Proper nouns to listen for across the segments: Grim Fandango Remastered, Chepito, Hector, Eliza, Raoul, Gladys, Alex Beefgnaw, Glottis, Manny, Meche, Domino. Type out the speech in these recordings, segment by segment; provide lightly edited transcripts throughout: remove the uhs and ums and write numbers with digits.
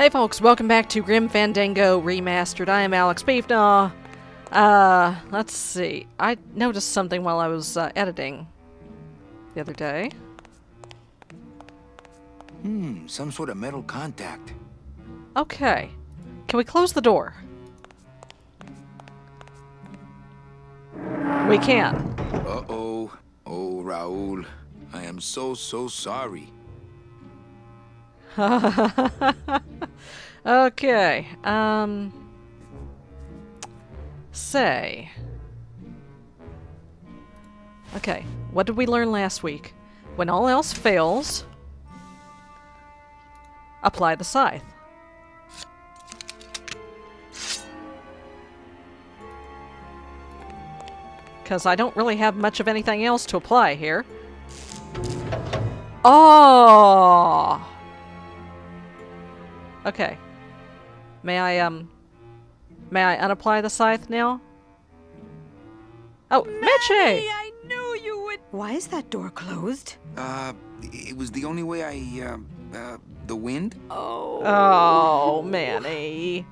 Hey folks, welcome back to Grim Fandango Remastered. I am Alex Beefgnaw. Let's see. I noticed something while I was editing the other day. Some sort of metal contact. Okay. Can we close the door? We can. Uh-oh. Oh, Raoul. I am so sorry. Okay. Okay, what did we learn last week? When all else fails, apply the scythe. Because I don't really have much of anything else to apply here. Oh! Okay. May I unapply the scythe now? Oh, Meche! I knew you would. Why is that door closed? It was the only way the wind? Oh, Manny.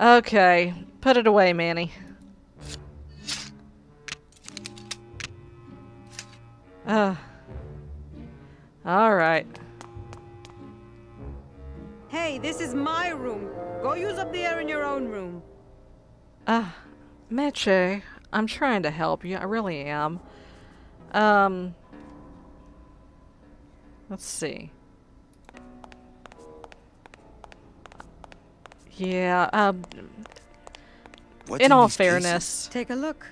Okay, put it away, Manny. All right. Hey, this is my room. Go use up the air in your own room. Meche, I'm trying to help you. I really am. Let's see. Yeah, in all fairness. Take a look.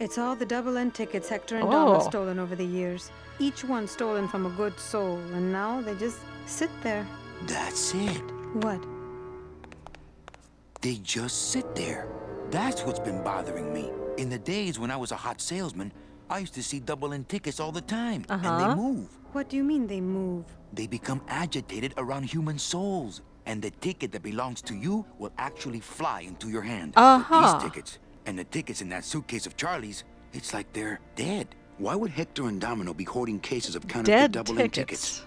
It's all the double-end tickets Hector and Dom have stolen over the years. Each one stolen from a good soul, and now they just sit there. That's it. What? They just sit there. That's what's been bothering me. In the days when I was a hot salesman, I used to see double-end tickets all the time, and they move. What do you mean they move? They become agitated around human souls, and the ticket that belongs to you will actually fly into your hand. But these tickets, and the tickets in that suitcase of Charlie's, it's like they're dead. Why would Hector and Domino be hoarding cases of counterfeit double-end tickets?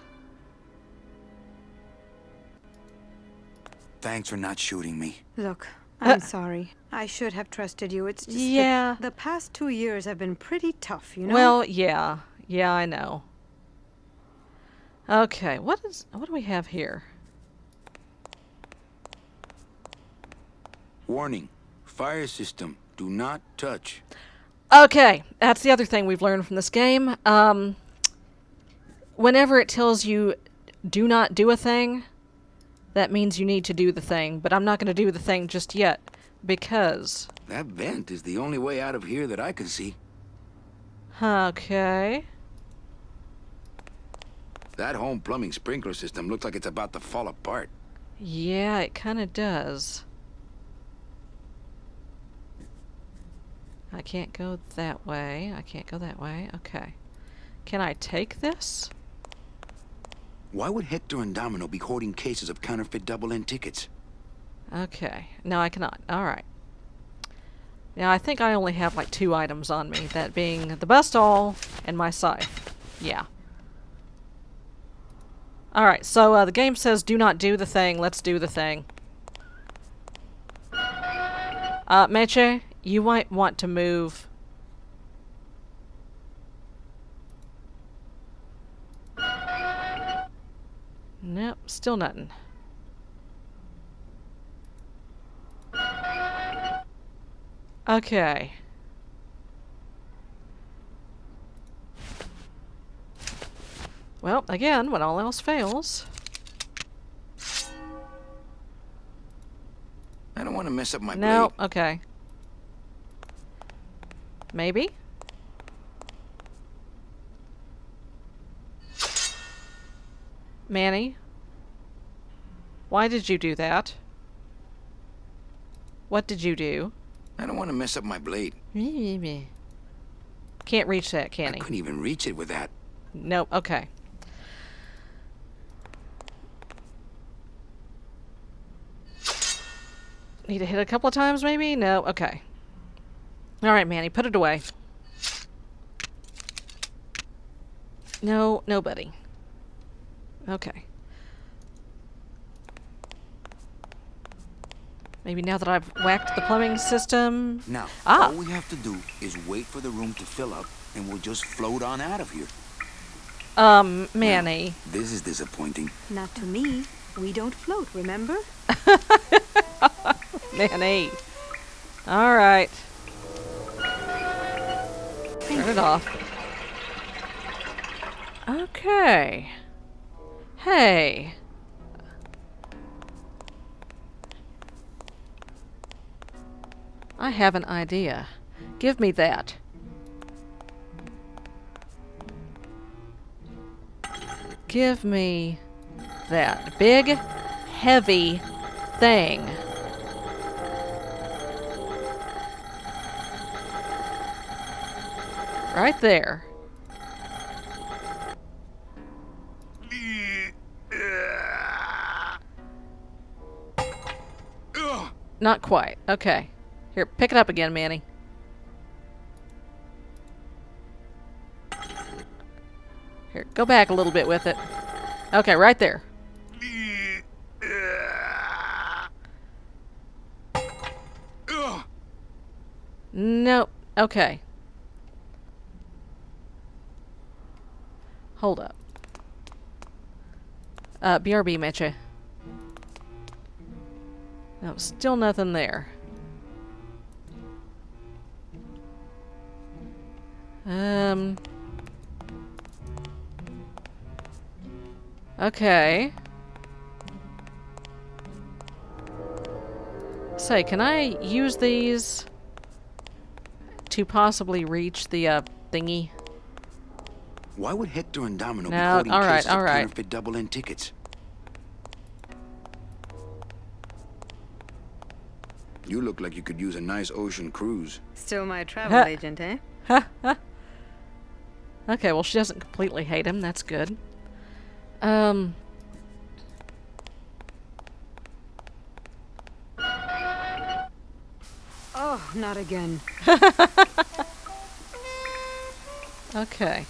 Thanks for not shooting me. Look, I'm sorry. I should have trusted you. It's just the past 2 years have been pretty tough, you know? Well, yeah. Yeah, I know. Okay, what do we have here? Warning. Fire system. Do not touch. Okay, that's the other thing we've learned from this game. Whenever it tells you do not do a thing, that means you need to do the thing, but I'm not going to do the thing just yet, because... That vent is the only way out of here that I can see. Okay. That home plumbing sprinkler system looks like it's about to fall apart. Yeah, it kind of does. I can't go that way. I can't go that way. Okay. Can I take this? Why would Hector and Domino be hoarding cases of counterfeit double-end tickets? Okay. No, I cannot. Alright. Now, I think I only have, like, 2 items on me. That being the bust-all and my scythe. Yeah. Alright, so the game says do not do the thing. Let's do the thing. Meche, you might want to move... Nope, still nothing. Okay. Well, again, when all else fails. I don't want to mess up my blade. No, okay. Maybe? Manny? Why did you do that? What did you do? I don't want to mess up my blade. Can't reach that, can I? I couldn't even reach it with that. Nope, okay. Need to hit a couple of times, maybe? No, okay. Alright, Manny, put it away. No, nobody. Okay. Maybe now that I've whacked the plumbing system. Now, all we have to do is wait for the room to fill up, and we'll just float on out of here. Manny. Now, this is disappointing. Not to me. We don't float, remember? Manny. All right. Turn it off. Okay. Hey. I have an idea. Give me that. Give me that big, heavy thing. Right there. Not quite. Okay. Here, pick it up again, Manny. Here, go back a little bit with it. Okay, right there. Nope. Okay. Hold up. BRB, Meche. No, still nothing there. Okay. Say, can I use these to possibly reach the thingy? Why would Hector and Domino be holding cases of counterfeit double-end tickets? You look like you could use a nice ocean cruise. Still my travel agent, eh? Okay, well, she doesn't completely hate him. That's good. Oh, not again. Okay.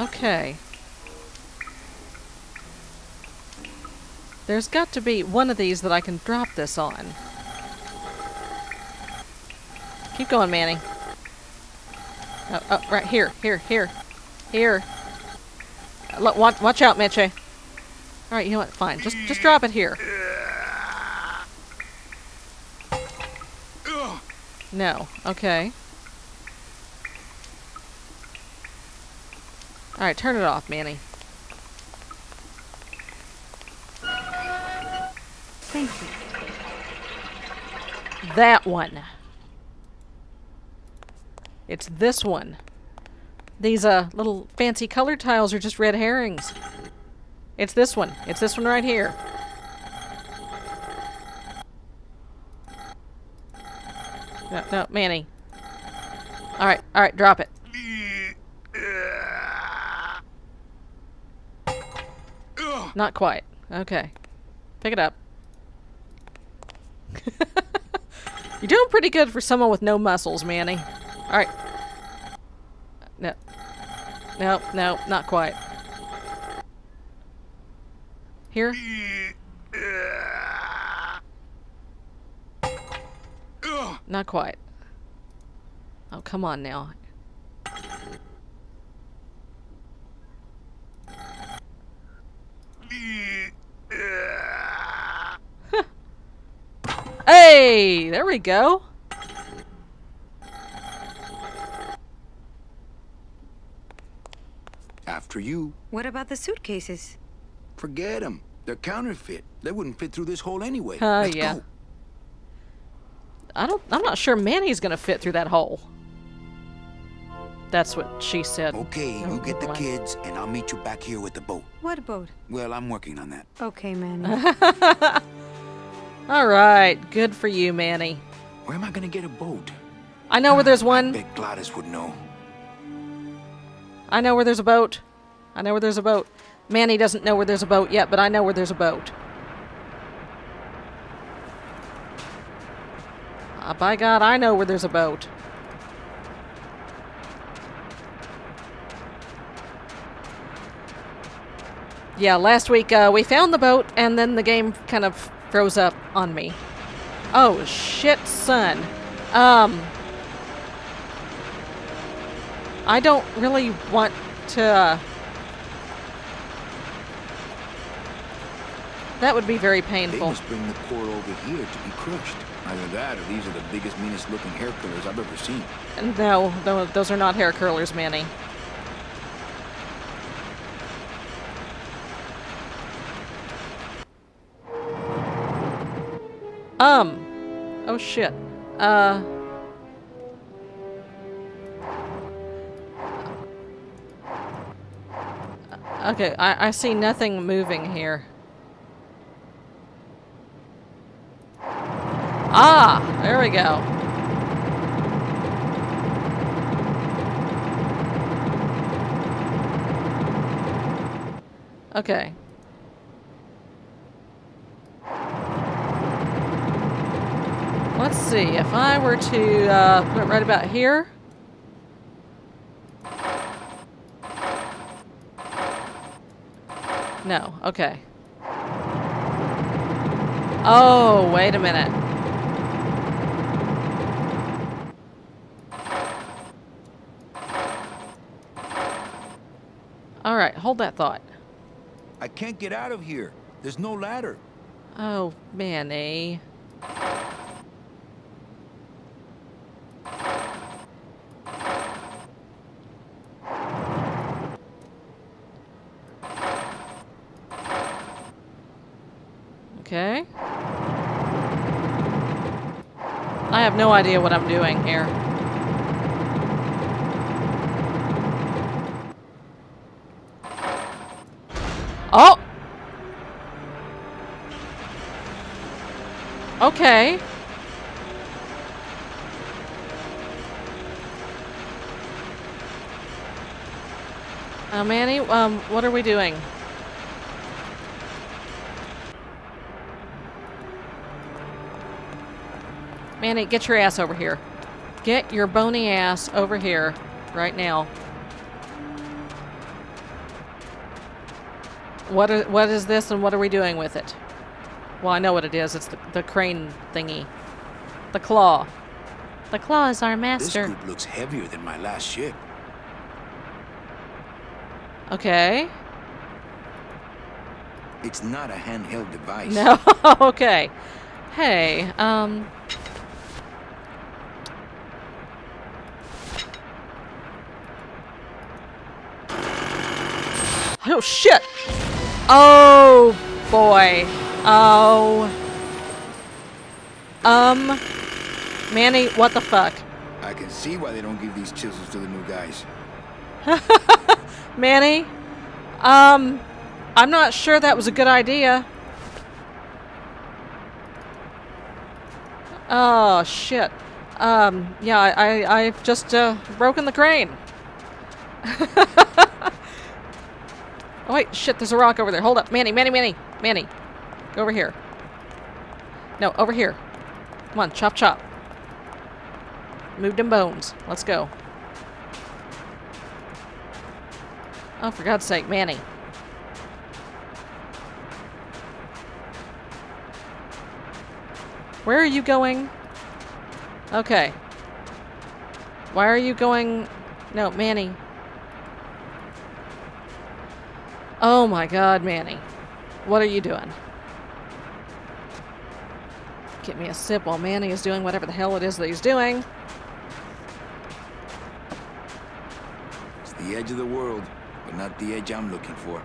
Okay. There's got to be one of these that I can drop this on. Keep going, Manny. Oh, right here, here. Watch out, Meche. All right, you know what? Fine. Just drop it here. No. Okay. All right, turn it off, Manny. Thank you. That one. It's this one. These little fancy color tiles are just red herrings. It's this one. It's this one right here. No, no, Manny. All right, drop it. Not quite. Okay. Pick it up. You're doing pretty good for someone with no muscles, Manny. All right. No. No, no, not quite. Here? Not quite. Oh, come on now. Hey! There we go. After you. What about the suitcases? Forget them. They're counterfeit. They wouldn't fit through this hole anyway. Let's go. I'm not sure Manny's gonna fit through that hole. That's what she said. Okay, you get the kids, and I'll meet you back here with the boat. What boat? Well, I'm working on that. Okay, Manny. All right, good for you, Manny. Where am I gonna get a boat? I know where there's one. I bet Gladys would know. I know where there's a boat. I know where there's a boat. Manny doesn't know where there's a boat yet, but I know where there's a boat. By God, I know where there's a boat. Yeah, last week we found the boat, and then the game kind of froze up on me. Oh, shit, son. I don't really want to... That would be very painful. They must bring the poor over here to be crushed. Either that, or these are the biggest, meanest-looking hair curlers I've ever seen. No, those are not hair curlers, Manny. Oh shit. Okay, I see nothing moving here. Ah! There we go. Okay. Let's see, if I were to put it right about here. No, okay. Oh, wait a minute. All right, hold that thought. I can't get out of here. There's no ladder. Oh, Manny. Okay. I have no idea what I'm doing here. Oh! Okay. Manny, what are we doing? Manny, get your ass over here. Get your bony ass over here right now. What is this and what are we doing with it? Well, I know what it is. It's the crane thingy. The claw. The claw is our master. This group looks heavier than my last ship. Okay. It's not a handheld device. No, okay. Hey, Oh, shit! Oh, boy. Oh. Manny, what the fuck? I can see why they don't give these chisels to the new guys. Manny, I'm not sure that was a good idea. Oh, shit. Yeah, I've just broken the crane. Oh, wait, shit, there's a rock over there. Hold up. Manny. Go over here. No, over here. Come on, chop, chop. Move them bones. Let's go. Oh, for God's sake, Manny. Where are you going? Okay. Why are you going? No, Manny. Oh my God, Manny. What are you doing? Get me a sip while Manny is doing whatever the hell it is that he's doing. It's the edge of the world, but not the edge I'm looking for.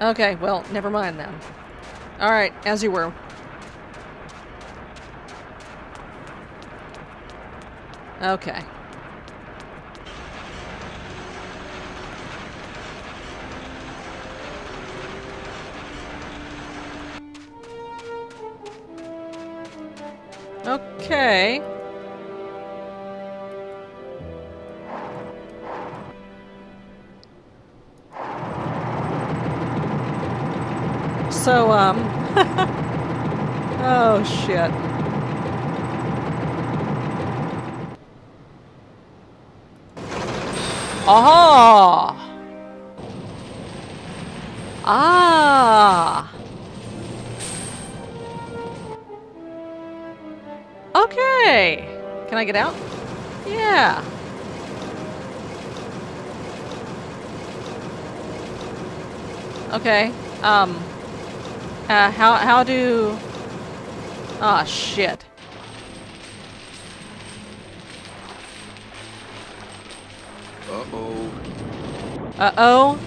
Okay, well, never mind then. All right, as you were. Okay. Okay. So, oh, shit. Aha! Ah! Okay! Can I get out? Yeah! Okay, how do... Ah, shit. Uh-oh. Uh-oh?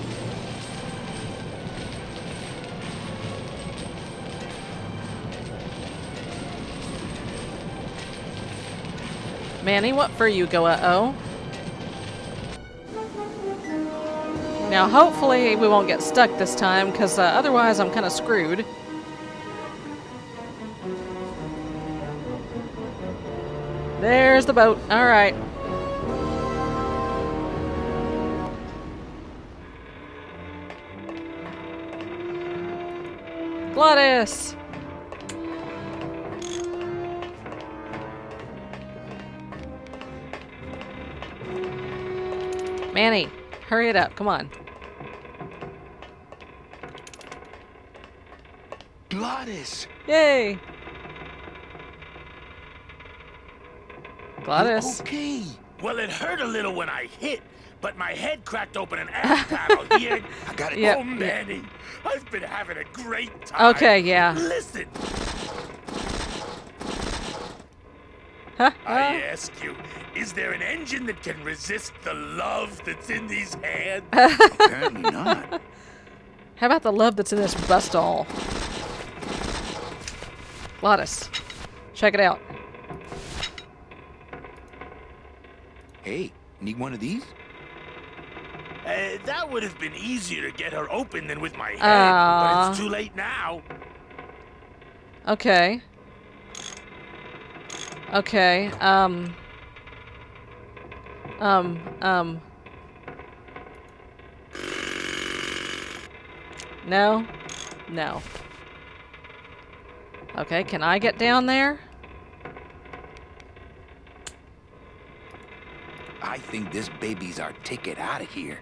Manny, what for you go uh-oh? Now, hopefully we won't get stuck this time, because otherwise I'm kind of screwed. There's the boat. All right. Glottis! Manny, hurry it up. Come on. Glottis! Yay! Glottis. Okay. Well, it hurt a little when I hit, but my head cracked open an ass paddle here. I got it. Yep. Oh, Manny, I've been having a great time. Okay, yeah. Listen. I ask you, is there an engine that can resist the love that's in these hands? Apparently not. How about the love that's in this bus doll? Glottis, check it out. Hey, need one of these? That would have been easier to get her open than with my head, but it's too late now. Okay. Okay, No? No. Okay, can I get down there? I think this baby's our ticket out of here.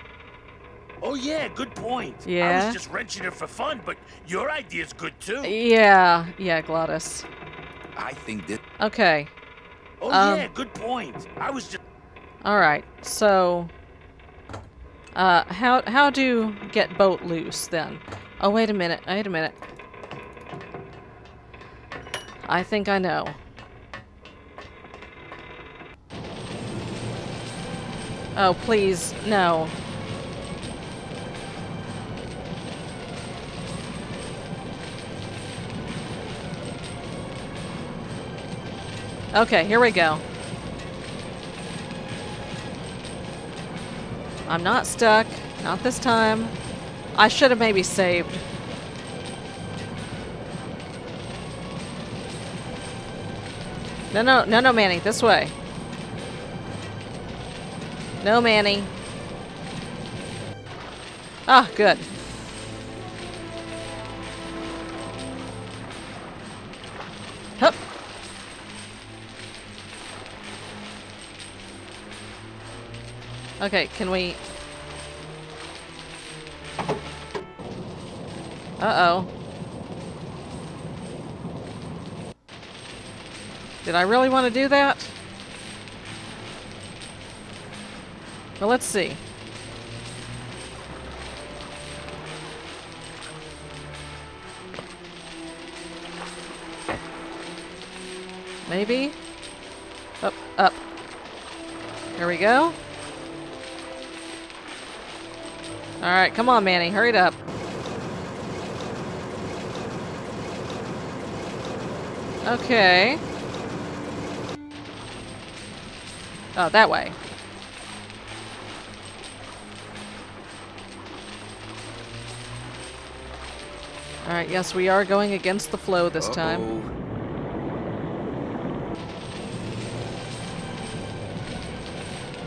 Oh yeah, good point. Yeah. I was just wrenching her for fun, but your idea's good too. Yeah, yeah, Glottis. I think that. Okay. Oh yeah, good point. I was just. All right, so. How do get boat loose then? Oh wait a minute, wait a minute. I think I know. Oh, please, no. Okay, here we go. I'm not stuck. Not this time. I should have maybe saved. No, no, no, no, Manny, this way. No, Manny. Ah, good. Hup. Okay, can we... Uh-oh. Did I really want to do that? Well, let's see. Maybe? Up, up. Here we go. Alright, come on, Manny. Hurry it up. Okay. Oh, that way. Alright, yes, we are going against the flow this time.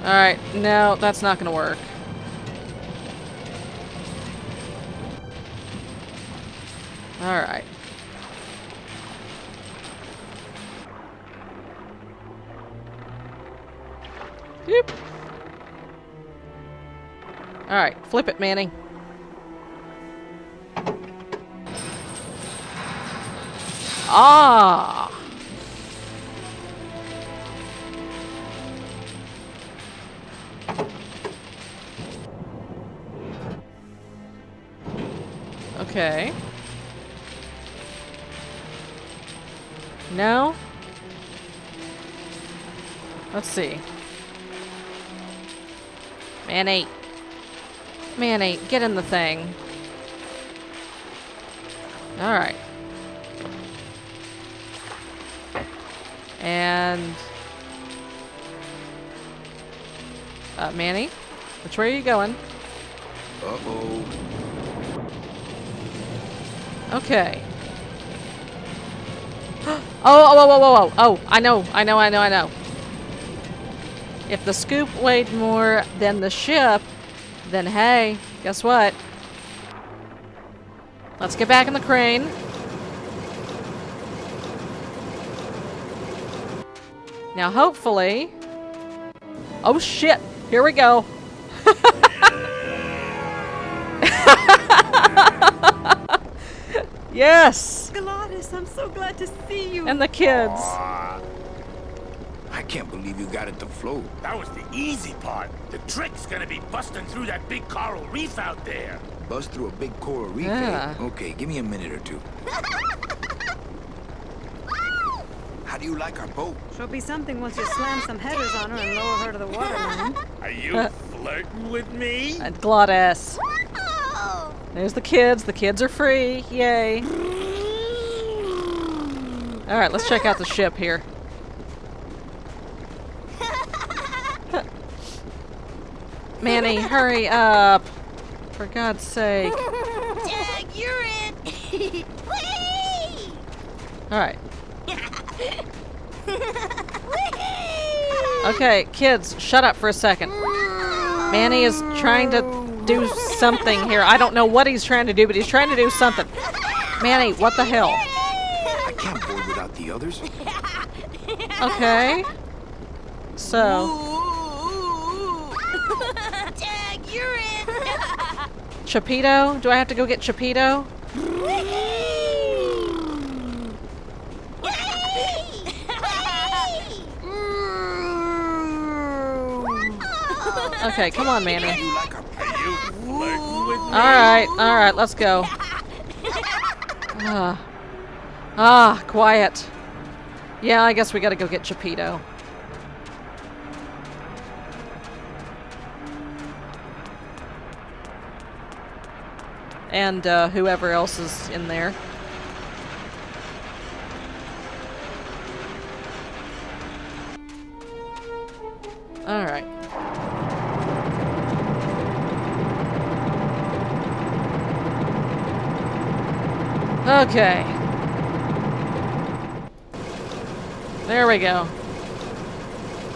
Alright, no, that's not gonna work. Alright. Yep. Alright, flip it, Manny. Ah! Okay. Now? Let's see. Manny. Manny, get in the thing. Alright. And... Manny? Which way are you going? Uh-oh. Okay. Oh, I know. If the scoop weighed more than the ship, then hey, guess what? Let's get back in the crane. Now, hopefully... Oh, shit! Here we go! Yes! Glottis, I'm so glad to see you! And the kids. I can't believe you got it to float. That was the easy part. The trick's gonna be busting through that big coral reef out there. Bust through a big coral reef? Yeah. Okay, give me a minute or two. How do you like our boat? She'll be something once you slam some headers on her and lower her to the water, man. Are you flirting with me? And Glottis. There's the kids. The kids are free. Yay. Alright, let's check out the ship here. Manny, hurry up. For God's sake. Dag, you're in. Alright. Okay, kids, shut up for a second. Manny is trying to do something here. I don't know what he's trying to do, but he's trying to do something. Manny, what the hell? I can't board without the others. Okay. So. Dag, you're in. Chepito? Do I have to go get Chepito? Okay, come on, Manny. Alright, let's go. Quiet. Yeah, I guess we gotta go get Chepito. And, whoever else is in there. Alright. Okay. There we go.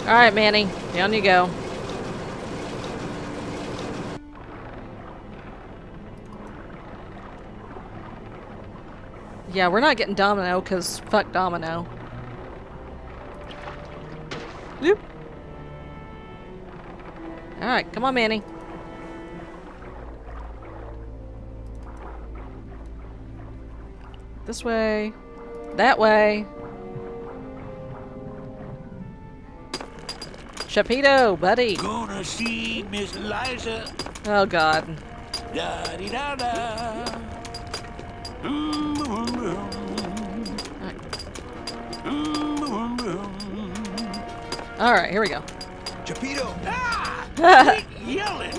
Alright, Manny. Down you go. Yeah, we're not getting Domino, because fuck Domino. Nope. Alright, come on, Manny. This way. That way. Chepito, buddy. Gonna see Miss Eliza. Oh, God. Da-dee-da-da. Alright, here we go. Chepito. Ah, yelling.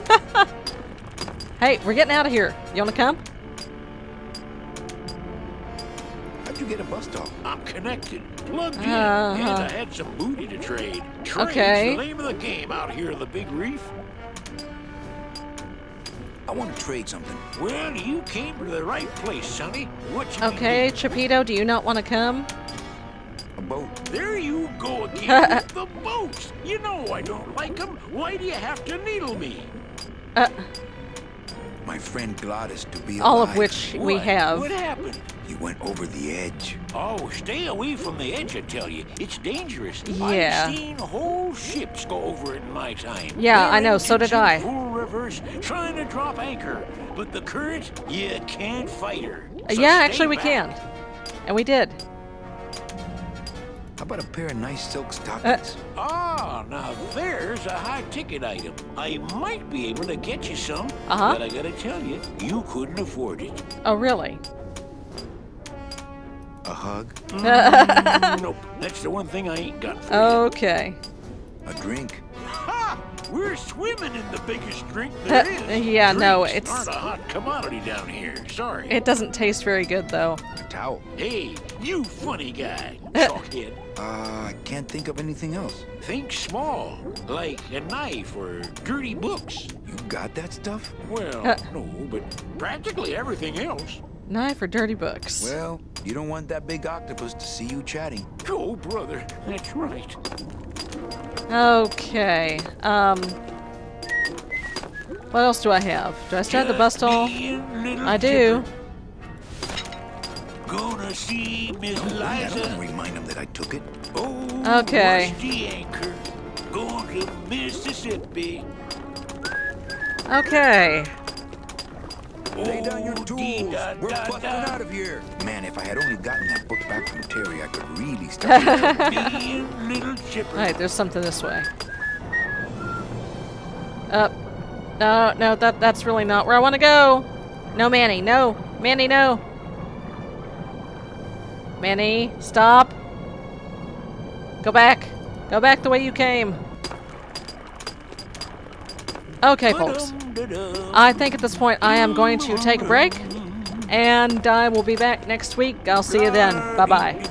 Hey, we're getting out of here. You wanna come? You get a bus stop. I'm connected, plugged in, and I had some booty to trade. Trade's okay. The name of the game out here on the big reef. I want to trade something. Well, you came to the right place, Sonny. What you okay, Chepito, do you not want to come? A boat. There you go again with the boats. You know I don't like them. Why do you have to needle me? My friend Glottis to be alive. All of which we have. What happened? You went over the edge. Oh, stay away from the edge, I tell you. It's dangerous. Yeah. I've seen whole ships go over it in my time. Yeah, I know. So did I. Full rivers, trying to drop anchor, but the current, you can't fight her. So yeah, actually, we can, and we did. about a pair of nice silk stockings? Oh, now there's a high-ticket item. I might be able to get you some, but I gotta tell you, you couldn't afford it. Oh, really? A hug? Nope. That's the one thing I ain't got for you. A drink? Ha! We're swimming in the biggest drink there is. Yeah, drinks it's not a hot commodity down here. Sorry. It doesn't taste very good though. A towel. Hey, you funny guy. Talkhead. I can't think of anything else. Think small, like a knife or dirty books. You got that stuff? Well, no, but practically everything else. Knife or dirty books. Well, you don't want that big octopus to see you chatting. Oh, brother, that's right. Okay, what else do I have? Do I still have the bus doll? I do. Go to see Miss Eliza. Remind him that I took it. Oh, okay. Watch the anchor. Go to Mississippi. Okay. Lay down your tools. We're busting out of here. Man, if I had only gotten that book back from Terry, I could really start. All right, there's something this way. Up. No, that's really not where I want to go. No, Manny, no. Manny, no. Manny, stop. Go back. Go back the way you came. Okay, folks. I think at this point I am going to take a break, and I will be back next week. I'll see you then. Bye-bye.